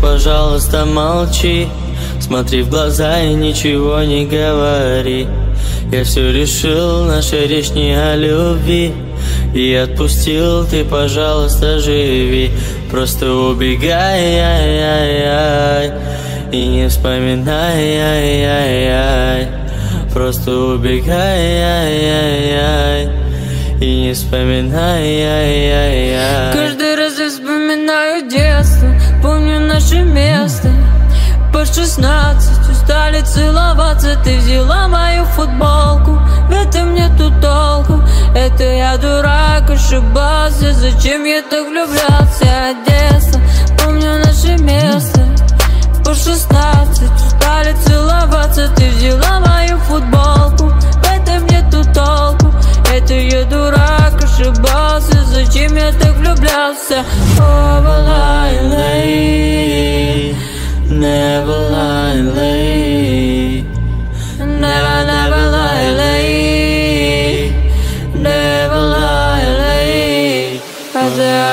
Пожалуйста, молчи, смотри в глаза и ничего не говори. Я все решил, наша речь не о любви, и отпустил, ты, пожалуйста, живи. Просто убегай, ай-яй-яй, и не вспоминай, ай-яй-яй. Просто убегай, ай-яй-яй, и не вспоминай, ай-яй-яй. Каждый раз я вспоминаю детство, помню наше место. По 16 устали целоваться. Ты взяла мою футболку, в этом нету толку. Это я дурак, ошибался. Зачем я так влюблялся? Одесса, помню наше место. По 16 устали целоваться. Ты взяла мою футболку, в этом нету толку. Это я дурак, ошибался. Зачем я так влюблялся? Never lie, lay. Never, never lie, lay. Never lie, lay.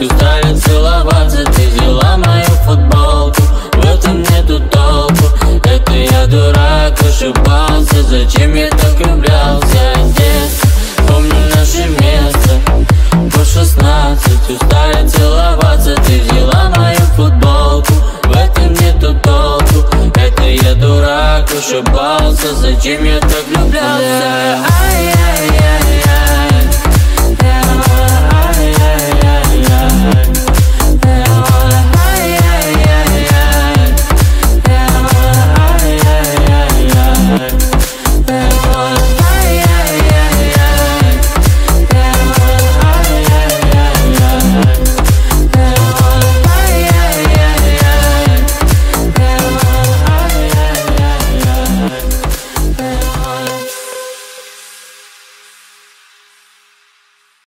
Устали целоваться, ты взяла мою футболку, в этом нету толку. Это я дурак, ошибался, зачем я так влюблялся? Одесса, помню наше место. По 16 устали целоваться, ты взяла мою футболку, в этом нету толку. Это я дурак, ошибался, зачем я так влюблялся? Ай-яй-яй.